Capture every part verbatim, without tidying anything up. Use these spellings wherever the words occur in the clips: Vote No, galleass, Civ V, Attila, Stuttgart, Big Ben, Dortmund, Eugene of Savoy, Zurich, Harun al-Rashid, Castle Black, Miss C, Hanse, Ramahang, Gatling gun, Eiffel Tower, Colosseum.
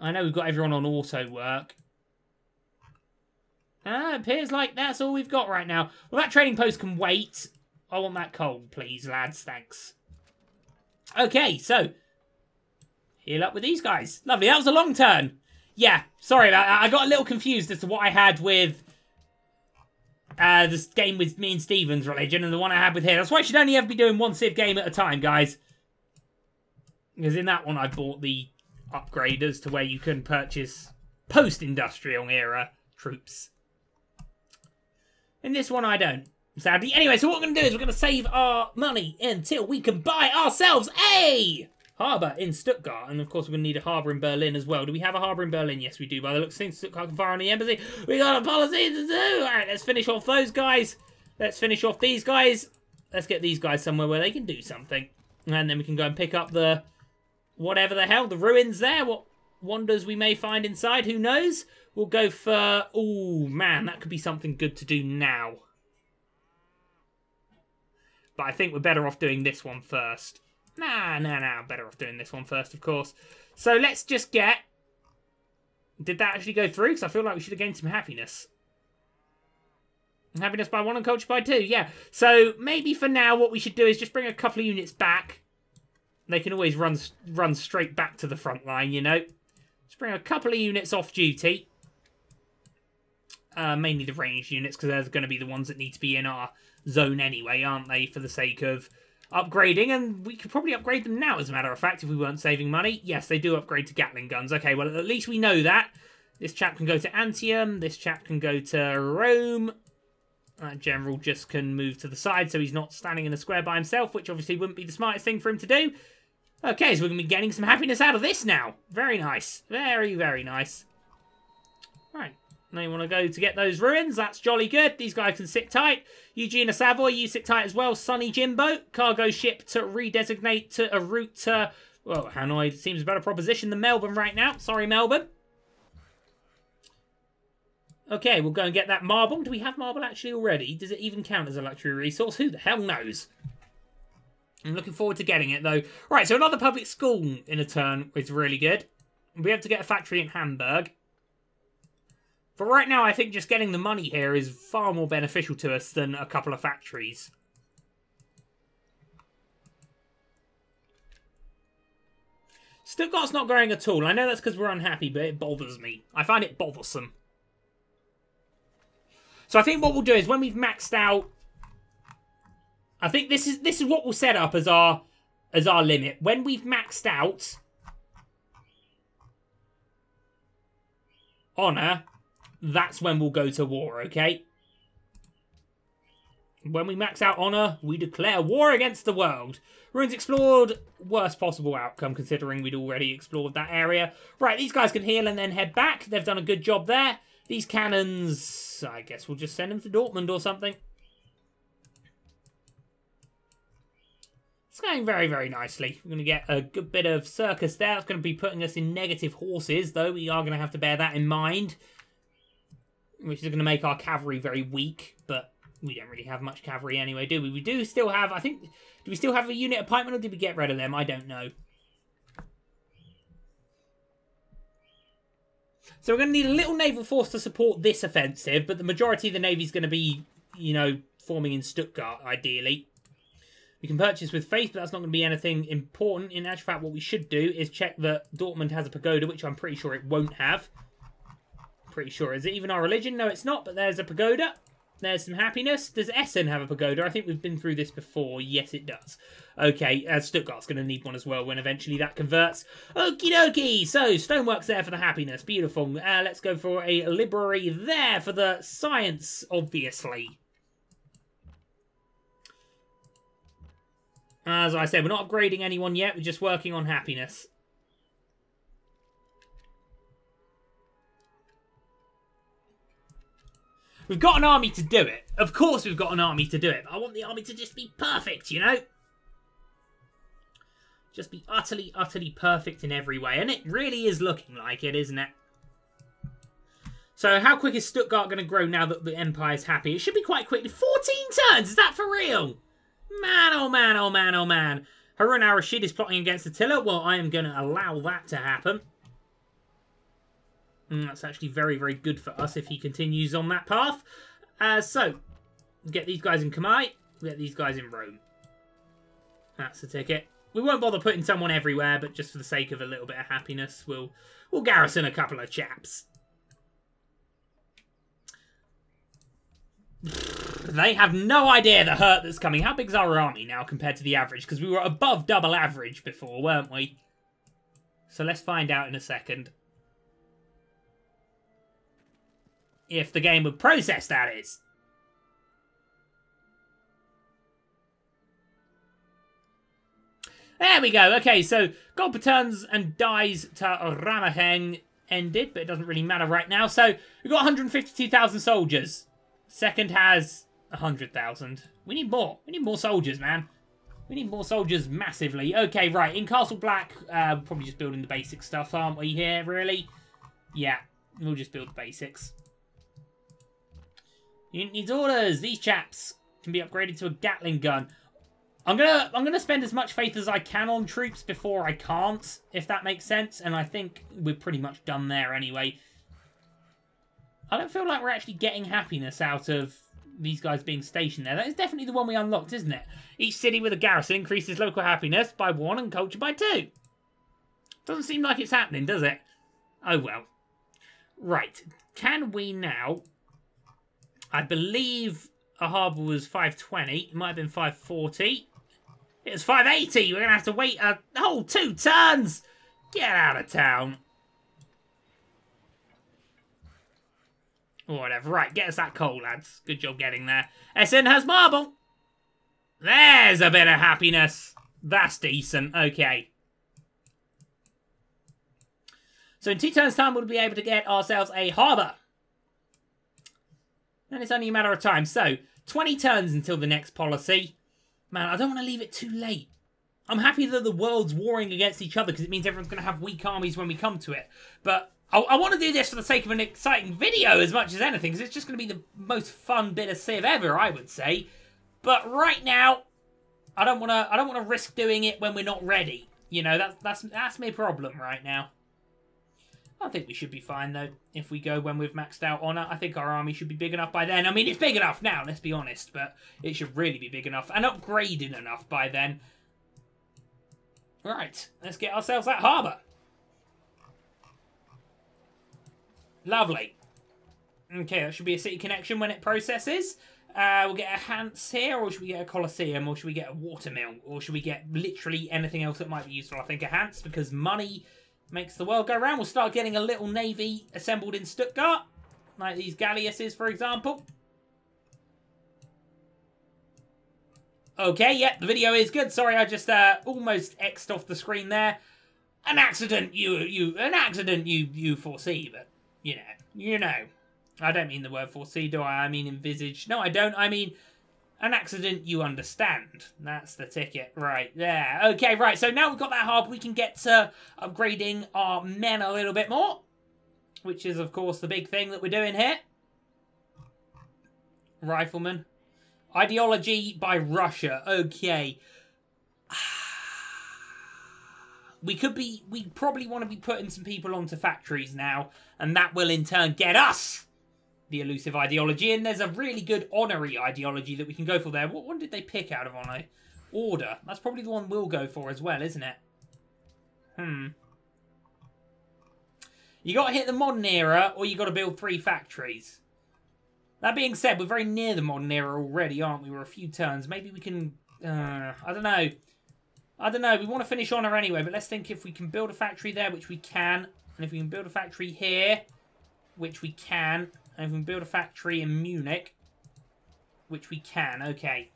I know we've got everyone on auto work. Ah, it appears like that's all we've got right now. Well, that trading post can wait. I want that coal, please, lads. Thanks. Okay, so... heal up with these guys. Lovely. That was a long turn. Yeah, sorry about that. I got a little confused as to what I had with... Uh, this game with me and Steven's religion and the one I had with here. That's why I should only ever be doing one Civ game at a time, guys. Because in that one I bought the upgraders to where you can purchase post-industrial era troops. In this one I don't, sadly. Anyway, so what we're going to do is we're going to save our money until we can buy ourselves a harbour in Stuttgart. And of course we're going to need a harbour in Berlin as well. Do we have a harbour in Berlin? Yes, we do. By the looks of things, Stuttgart can fire on the embassy. We got a policy to do. Alright, let's finish off those guys. Let's finish off these guys. Let's get these guys somewhere where they can do something. And then we can go and pick up the... whatever the hell. The ruins there. What wonders we may find inside. Who knows? We'll go for... oh, man. That could be something good to do now. But I think we're better off doing this one first. Nah, nah, nah. Better off doing this one first, of course. So let's just get... did that actually go through? Because I feel like we should have gained some happiness. Happiness by one and culture by two, yeah. So maybe for now what we should do is just bring a couple of units back. They can always run run straight back to the front line, you know. Just bring a couple of units off duty. Uh, mainly the ranged units, because they're going to be the ones that need to be in our zone anyway, aren't they? For the sake of upgrading. And we could probably upgrade them now, as a matter of fact, if we weren't saving money. Yes, they do upgrade to Gatling guns. Okay, well, at least we know that. This chap can go to Antium. This chap can go to Rome. That general just can move to the side so he's not standing in a square by himself, which obviously wouldn't be the smartest thing for him to do. Okay, so we're going to be getting some happiness out of this now. Very nice. Very, very nice. Right. Now you want to go to get those ruins. That's jolly good. These guys can sit tight. Eugene of Savoy, you sit tight as well. Sunny Jimbo. Cargo ship to redesignate to a route to... well, Hanoi seems a better proposition than Melbourne right now. Sorry, Melbourne. Okay, we'll go and get that marble. Do we have marble actually already? Does it even count as a luxury resource? Who the hell knows? I'm looking forward to getting it, though. Right, so another public school in a turn is really good. We have to get a factory in Hamburg. But right now, I think just getting the money here is far more beneficial to us than a couple of factories. Stuttgart's not growing at all. I know that's because we're unhappy, but it bothers me. I find it bothersome. So I think what we'll do is when we've maxed out, I think this is this is what we'll set up as our as our limit. When we've maxed out honor, that's when we'll go to war, okay? When we max out honor, we declare war against the world. Ruins explored, worst possible outcome considering we'd already explored that area. Right, these guys can heal and then head back. They've done a good job there. These cannons, I guess we'll just send them to Dortmund or something. It's going very, very nicely. We're going to get a good bit of circus there. It's going to be putting us in negative horses, though. We are going to have to bear that in mind. Which is going to make our cavalry very weak. But we don't really have much cavalry anyway, do we? We do still have, I think, do we still have a unit appointment or did we get rid of them? I don't know. So we're going to need a little naval force to support this offensive, but the majority of the navy is going to be, you know, forming in Stuttgart, ideally. We can purchase with faith, but that's not going to be anything important. In actual fact, what we should do is check that Dortmund has a pagoda, which I'm pretty sure it won't have. Pretty sure. Is it even our religion? No, it's not, but there's a pagoda. There's some happiness. Does Essen have a pagoda? I think we've been through this before. Yes, it does. Okay, uh, Stuttgart's going to need one as well when eventually that converts. Okie dokie! So, stonework's there for the happiness. Beautiful. Uh, let's go for a library there for the science, obviously. As I said, we're not upgrading anyone yet. We're just working on happiness. We've got an army to do it. Of course we've got an army to do it. But I want the army to just be perfect, you know? Just be utterly, utterly perfect in every way. And it really is looking like it, isn't it? So how quick is Stuttgart going to grow now that the Empire's happy? It should be quite quickly. fourteen turns! Is that for real? Man, oh man, oh man, oh man. Harun al-Rashid is plotting against Attila. Well, I am going to allow that to happen. And that's actually very, very good for us if he continues on that path. Uh, so, get these guys in Kamai, get these guys in Rome. That's the ticket. We won't bother putting someone everywhere, but just for the sake of a little bit of happiness, we'll we'll garrison a couple of chaps. They have no idea the hurt that's coming. How big's our army now compared to the average? Because we were above double average before, weren't we? So let's find out in a second. If the game would process, that is. There we go. Okay, so Golpa turns and dies to Ramahang ended, but it doesn't really matter right now. So we've got one hundred fifty-two thousand soldiers. Second has one hundred thousand. We need more. We need more soldiers, man. We need more soldiers massively. Okay, right. In Castle Black, uh, we're probably just building the basic stuff, aren't we here, really? Yeah, we'll just build the basics. Unit needs orders. These chaps can be upgraded to a Gatling gun. I'm gonna I'm gonna spend as much faith as I can on troops before I can't, if that makes sense. And I think we're pretty much done there anyway. I don't feel like we're actually getting happiness out of these guys being stationed there. That is definitely the one we unlocked, isn't it? Each city with a garrison increases local happiness by one and culture by two. Doesn't seem like it's happening, does it? Oh well. Right. Can we now... I believe a harbour was five twenty. It might have been five forty. It was five eighty. We're going to have to wait a whole two turns. Get out of town. Or whatever. Right, get us that coal, lads. Good job getting there. Essen has marble. There's a bit of happiness. That's decent. Okay. So in two turns' time, we'll be able to get ourselves a harbour. And it's only a matter of time. So, twenty turns until the next policy. Man, I don't want to leave it too late. I'm happy that the world's warring against each other because it means everyone's going to have weak armies when we come to it. But I, I want to do this for the sake of an exciting video as much as anything because it's just going to be the most fun bit of Civ ever, I would say. But right now, I don't want to. I don't want to risk doing it when we're not ready. You know, that's that's that's my problem right now. I think we should be fine, though, if we go when we've maxed out honour. I think our army should be big enough by then. I mean, it's big enough now, let's be honest, but it should really be big enough and upgraded enough by then. Right, let's get ourselves that harbour. Lovely. Okay, that should be a city connection when it processes. Uh, we'll get a Hanse here, or should we get a Colosseum, or should we get a watermill, or should we get literally anything else that might be useful? I think a Hanse, because money... makes the world go round. We'll start getting a little navy assembled in Stuttgart. Like these galleasses, for example. Okay, yep, yeah, the video is good. Sorry, I just uh, almost X'd off the screen there. An accident you, you, an accident you, you foresee, but, you know, you know. I don't mean the word foresee, do I? I mean envisage. No, I don't. I mean... an accident you understand. That's the ticket right there. Okay, right. So now we've got that harbour, we can get to upgrading our men a little bit more. Which is, of course, the big thing that we're doing here. Rifleman. Ideology by Russia. Okay. We could be... we probably want to be putting some people onto factories now. And that will, in turn, get us... the elusive ideology, and there's a really good honorary ideology that we can go for there. What one did they pick out of honor? Order. That's probably the one we'll go for as well, isn't it? Hmm. You got to hit the modern era, or you got to build three factories. That being said, we're very near the modern era already, aren't we? We're a few turns. Maybe we can... Uh, I don't know. I don't know. We want to finish honor anyway, but let's think if we can build a factory there, which we can. And if we can build a factory here, which we can... and if we can build a factory in Munich, which we can, okay.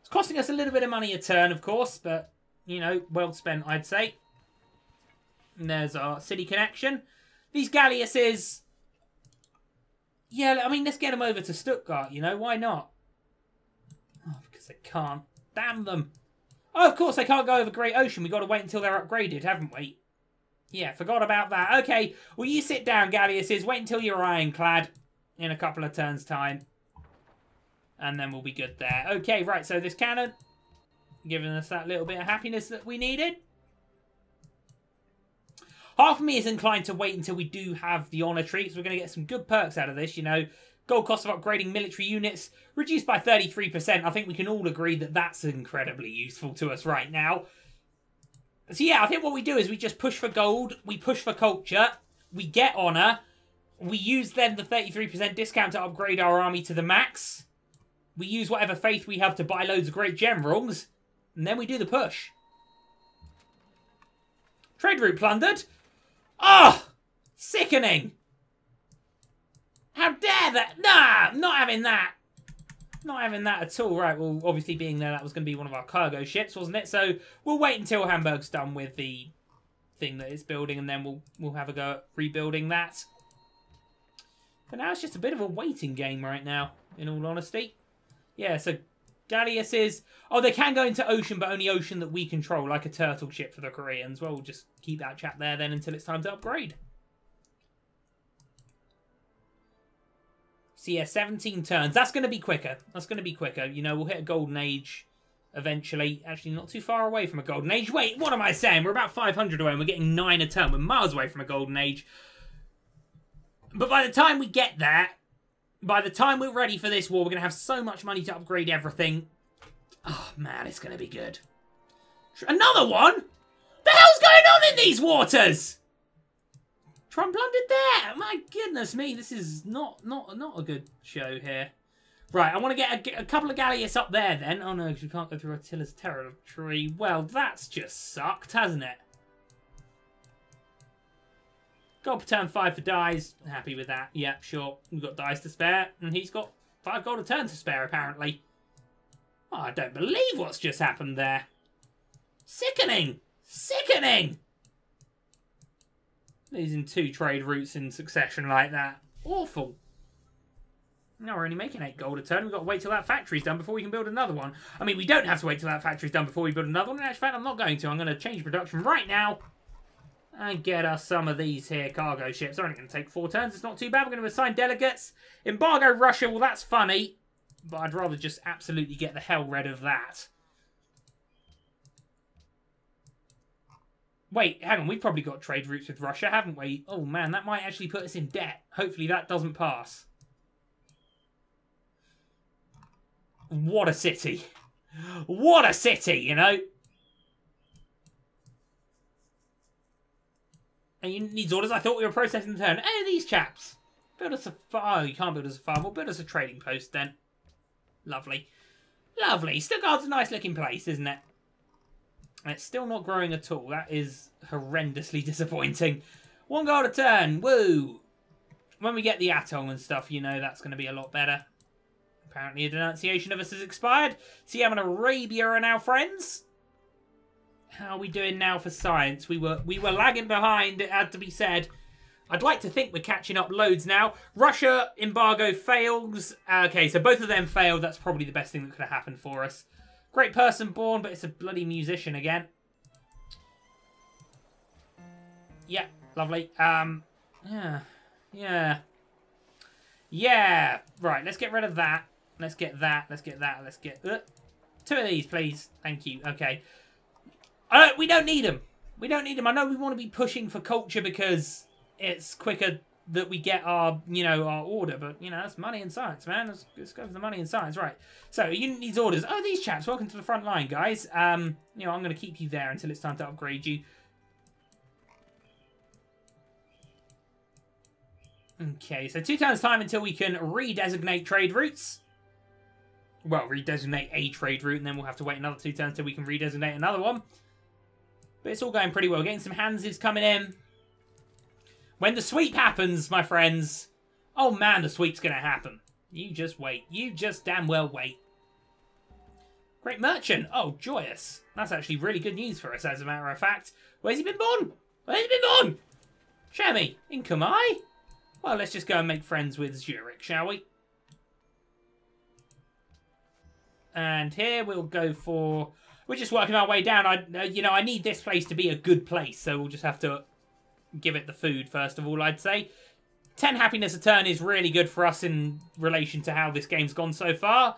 It's costing us a little bit of money a turn, of course, but, you know, well spent, I'd say. And there's our city connection. These galleasses, yeah, I mean, let's get them over to Stuttgart, you know, why not? Oh, because they can't. Damn them. Oh, of course, they can't go over Great Ocean. We've got to wait until they're upgraded, haven't we? Yeah, forgot about that. Okay, well, you sit down, Galliuses. Wait until you're ironclad in a couple of turns' time. And then we'll be good there. Okay, right, so this cannon, giving us that little bit of happiness that we needed. Half of me is inclined to wait until we do have the honour tree, because we're going to get some good perks out of this, you know. Gold cost of upgrading military units reduced by thirty-three percent. I think we can all agree that that's incredibly useful to us right now. So yeah, I think what we do is we just push for gold, we push for culture, we get honour, we use then the thirty-three percent discount to upgrade our army to the max, we use whatever faith we have to buy loads of great generals, and then we do the push. Trade route plundered. Ah! Oh, sickening! How dare that? Nah, not having that. Not having that at all. Right, well, obviously being there, that was going to be one of our cargo ships, wasn't it? So we'll wait until Hamburg's done with the thing that it's building, and then we'll we'll have a go at rebuilding that. But now it's just a bit of a waiting game right now, in all honesty. Yeah, so Gallius is... Oh, they can go into ocean, but only ocean that we control, like a turtle ship for the Koreans. Well, we'll just keep that chat there then until it's time to upgrade. So yeah, seventeen turns. That's going to be quicker. That's going to be quicker. You know, we'll hit a golden age eventually. Actually, not too far away from a golden age. Wait, what am I saying? We're about five hundred away and we're getting nine a turn. We're miles away from a golden age. But by the time we get there, by the time we're ready for this war, we're going to have so much money to upgrade everything. Oh, man, it's going to be good. Another one? The hell's going on in these waters? Trump landed there. My goodness me, this is not not not a good show here. Right, I want to get a, a couple of Gallius up there then. Oh no, because we can't go through Attila's territory. Well, that's just sucked, hasn't it? Gold per turn, five for dies. Happy with that. Yep, yeah, sure. We've got dies to spare, and he's got five gold a turn to spare apparently. Oh, I don't believe what's just happened there. Sickening, sickening. Losing two trade routes in succession like that. Awful. Now we're only making eight gold a turn. We've got to wait till that factory's done before we can build another one. I mean, we don't have to wait till that factory's done before we build another one. In fact, I'm not going to. I'm going to change production right now and get us some of these here cargo ships. They're only going to take four turns. It's not too bad. We're going to assign delegates. Embargo Russia. Well, that's funny. But I'd rather just absolutely get the hell rid of that. Wait, hang on, we've probably got trade routes with Russia, haven't we? Oh man, that might actually put us in debt. Hopefully that doesn't pass. What a city. What a city, you know? And you need orders? I thought we were processing the turn. Oh, these chaps. Build us a farm. Oh, you can't build us a farm. We'll build us a trading post then. Lovely. Lovely. Stuttgart's a nice looking place, isn't it? It's still not growing at all. That is horrendously disappointing. One gold a turn. Woo! When we get the atoll and stuff, you know that's going to be a lot better. Apparently a denunciation of us has expired. So yeah, I'm in Arabia and our friends. How are we doing now for science? We were, we were lagging behind, it had to be said. I'd like to think we're catching up loads now. Russia embargo fails. Okay, so both of them failed. That's probably the best thing that could have happened for us. Great person born, but it's a bloody musician again. Yeah, lovely. Um, yeah, yeah, yeah. Right, let's get rid of that. Let's get that. Let's get that. Let's get uh, two of these, please. Thank you. Okay. Uh, we don't need them. We don't need them. I know we want to be pushing for culture because it's quicker that we get our, you know, our order. But, you know, that's money and science, man. Let's, let's go for the money and science. Right. So, unit needs orders. Oh, these chaps. Welcome to the front line, guys. Um, you know, I'm going to keep you there until it's time to upgrade you. Okay, so two turns time until we can redesignate trade routes. Well, redesignate a trade route, and then we'll have to wait another two turns until we can redesignate another one. But it's all going pretty well. Getting some Hanses coming in. When the sweep happens, my friends, oh man, the sweep's going to happen. You just wait. You just damn well wait. Great merchant. Oh, joyous. That's actually really good news for us, as a matter of fact. Where's he been born? Where's he been born? Shami, in Kamai? Well, let's just go and make friends with Zurich, shall we? And here we'll go for... We're just working our way down. I, you know, I need this place to be a good place, so we'll just have to... give it the food, first of all, I'd say. ten happiness a turn is really good for us in relation to how this game's gone so far.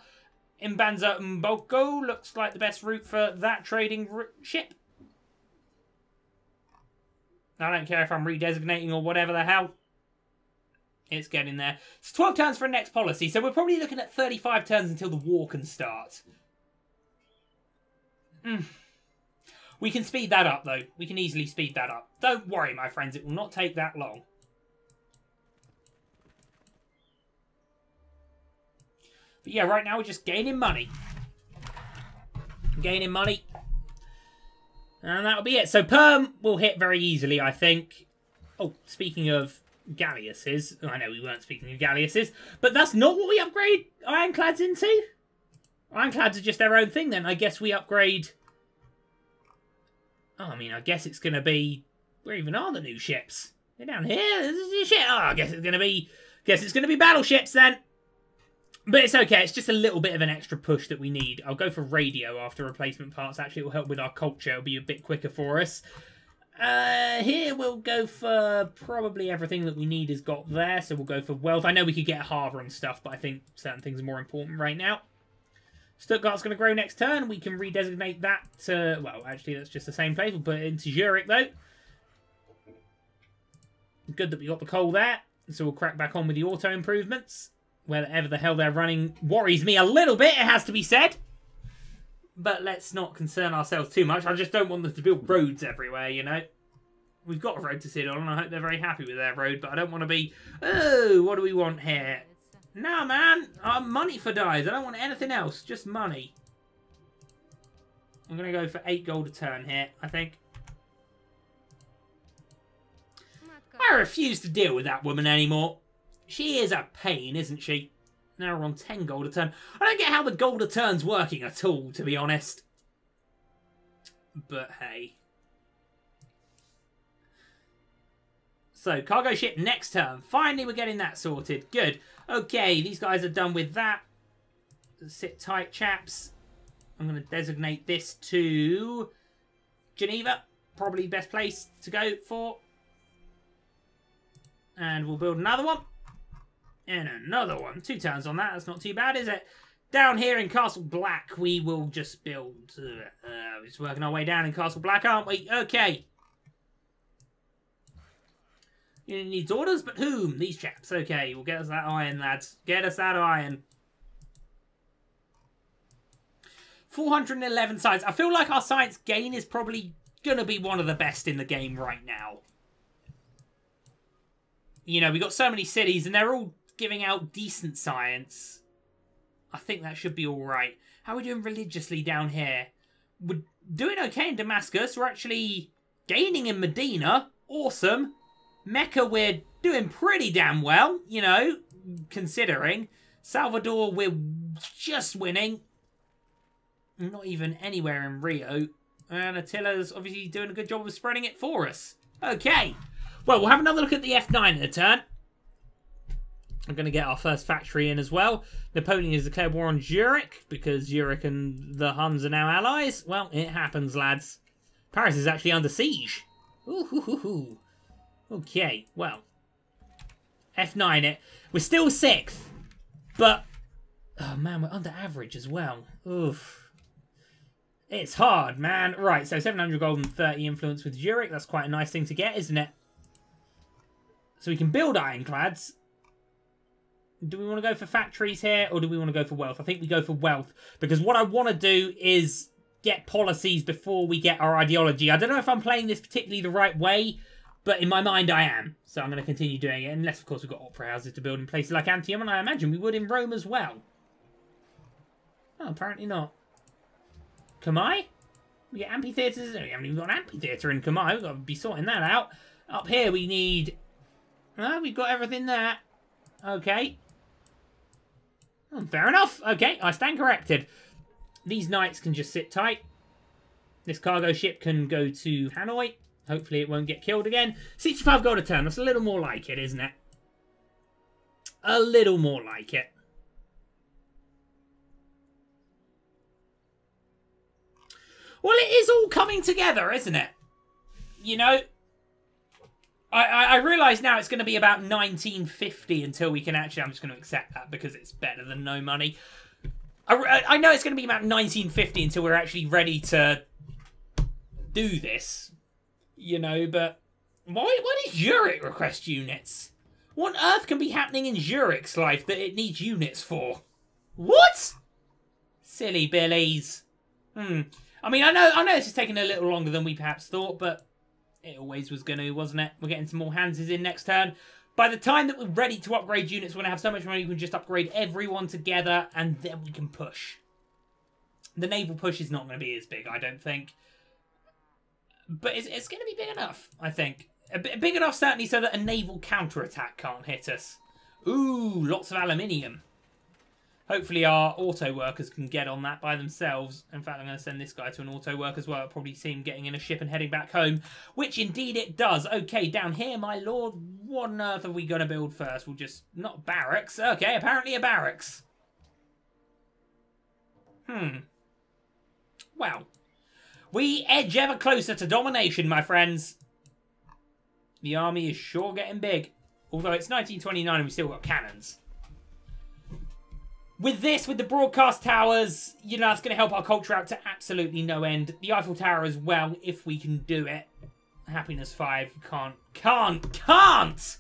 Imbanza Mboko looks like the best route for that trading ship. I don't care if I'm redesignating or whatever the hell. It's getting there. It's twelve turns for a next policy, so we're probably looking at thirty-five turns until the war can start. Mm. We can speed that up, though. We can easily speed that up. Don't worry, my friends. It will not take that long. But yeah, right now we're just gaining money. Gaining money. And that'll be it. So Perm will hit very easily, I think. Oh, speaking of galleasses. I know we weren't speaking of galleasses. But that's not what we upgrade ironclads into. Ironclads are just their own thing then. I guess we upgrade... Oh, I mean, I guess it's going to be... Where even are the new ships? They're down here. This is your ship. Oh, I guess it's going to be... guess it's going to be battleships then. But it's okay, it's just a little bit of an extra push that we need. I'll go for radio after replacement parts. Actually, it will help with our culture. It'll be a bit quicker for us. Uh, here we'll go for probably everything that we need is got there. So we'll go for wealth. I know we could get harbour and stuff, but I think certain things are more important right now. Stuttgart's going to grow next turn. We can redesignate that to... Well, actually, that's just the same place. We'll put it into Zurich, though. Good that we got the coal there. So we'll crack back on with the auto improvements. Wherever the hell they're running worries me a little bit, it has to be said. But let's not concern ourselves too much. I just don't want them to build roads everywhere, you know. We've got a road to sit on, and I hope they're very happy with their road. But I don't want to be, oh, what do we want here? No, man, uh, money for dies. I don't want anything else, just money. I'm going to go for eight gold a turn here, I think. I refuse to deal with that woman anymore. She is a pain, isn't she? Now we're on ten gold a turn. I don't get how the gold a turn's working at all, to be honest. But hey. So, cargo ship next turn. Finally, we're getting that sorted. Good. Okay, these guys are done with that. Sit tight, chaps. I'm going to designate this to Geneva. Probably best place to go for. And we'll build another one. And another one. Two turns on that. That's not too bad, is it? Down here in Castle Black, we will just build... Uh, we're just working our way down in Castle Black, aren't we? Okay. It needs orders, but whom? These chaps. Okay, we'll get us that iron, lads. Get us that iron. four hundred eleven science. I feel like our science gain is probably going to be one of the best in the game right now. You know, we've got so many cities, and they're all... giving out decent science. I think that should be alright. How are we doing religiously down here? We're doing okay in Damascus. We're actually gaining in Medina. Awesome. Mecca, we're doing pretty damn well, you know, considering. Salvador, we're just winning. Not even anywhere in Rio. And Attila's obviously doing a good job of spreading it for us. Okay. Well, we'll have another look at the F nine in a turn. We're going to get our first factory in as well. Napoleon has declared war on Zurich because Zurich and the Huns are now allies. Well, it happens, lads. Paris is actually under siege. Ooh, hoo, hoo, hoo. Okay, well. F nine it. We're still sixth. But, oh man, we're under average as well. Oof. It's hard, man. Right, so seven hundred gold and thirty influence with Zurich. That's quite a nice thing to get, isn't it? So we can build ironclads. Do we want to go for factories here, or do we want to go for wealth? I think we go for wealth, because what I want to do is get policies before we get our ideology. I don't know if I'm playing this particularly the right way, but in my mind I am. So I'm going to continue doing it, unless, of course, we've got opera houses to build in places like Antium, and I imagine we would in Rome as well. Oh, apparently not. Camai? We get amphitheatres? We haven't even got an amphitheatre in Camai. We've got to be sorting that out. Up here we need... Oh, we've got everything there. Okay. Oh, fair enough. Okay, I stand corrected. These knights can just sit tight. This cargo ship can go to Hanoi. Hopefully it won't get killed again. sixty-five gold a turn. That's a little more like it, isn't it? A little more like it. Well, it is all coming together, isn't it? You know... I, I, I realise now it's going to be about nineteen fifty until we can actually... I'm just going to accept that because it's better than no money. I, I know it's going to be about nineteen fifty until we're actually ready to do this, you know, but Why, why does Zurich request units? What on earth can be happening in Zurich's life that it needs units for? What? Silly billies. Hmm. I mean, I know I know this is taking a little longer than we perhaps thought, but it always was going to, wasn't it? We're getting some more Hanses in next turn. By the time that we're ready to upgrade units, we're going to have so much money we can just upgrade everyone together, and then we can push. The naval push is not going to be as big, I don't think. But it's, it's going to be big enough, I think. A bit, big enough, certainly, so that a naval counterattack can't hit us. Ooh, lots of aluminium. Hopefully our auto workers can get on that by themselves. In fact, I'm going to send this guy to an auto work as well. It'll probably see him getting in a ship and heading back home, which indeed it does. Okay, down here, my lord, what on earth are we going to build first? We'll just... Not barracks. Okay, apparently a barracks. Hmm. Well, we edge ever closer to domination, my friends. The army is sure getting big. Although it's nineteen twenty-nine and we've still got cannons. With this, with the broadcast towers, you know, that's going to help our culture out to absolutely no end. The Eiffel Tower as well, if we can do it. Happiness five, can't, can't, can't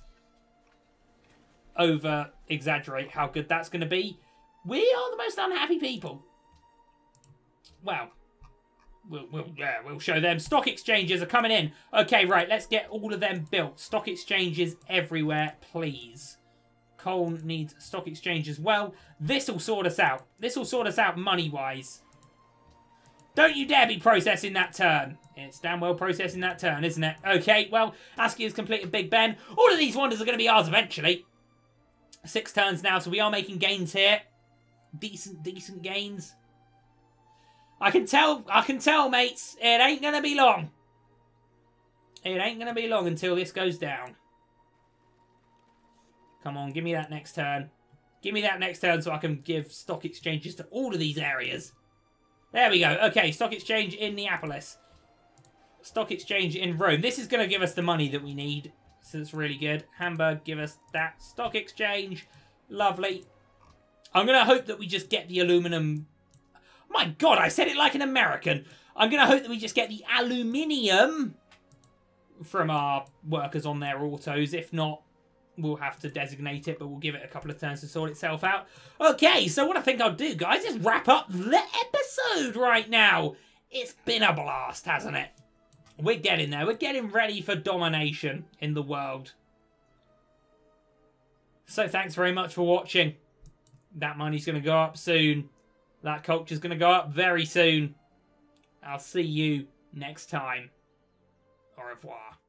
over-exaggerate how good that's going to be. We are the most unhappy people. Well, we'll, we'll, yeah, we'll show them. Stock exchanges are coming in. Okay, right, let's get all of them built. Stock exchanges everywhere, please. Coal needs stock exchange as well. This will sort us out. This will sort us out money-wise. Don't you dare be processing that turn. It's damn well processing that turn, isn't it? Okay, well, ASCII has completed Big Ben. All of these wonders are going to be ours eventually. Six turns now, so we are making gains here. Decent, decent gains. I can tell, I can tell, mates. It ain't going to be long. It ain't going to be long until this goes down. Come on, give me that next turn. Give me that next turn so I can give stock exchanges to all of these areas. There we go. Okay, stock exchange in Neapolis. Stock exchange in Rome. This is going to give us the money that we need. So that's really good. Hamburg, give us that. Stock exchange. Lovely. I'm going to hope that we just get the aluminum. My God, I said it like an American. I'm going to hope that we just get the aluminium from our workers on their autos. If not, we'll have to designate it, but we'll give it a couple of turns to sort itself out. Okay, so what I think I'll do, guys, is wrap up the episode right now. It's been a blast, hasn't it? We're getting there. We're getting ready for domination in the world. So thanks very much for watching. That money's going to go up soon. That culture's going to go up very soon. I'll see you next time. Au revoir.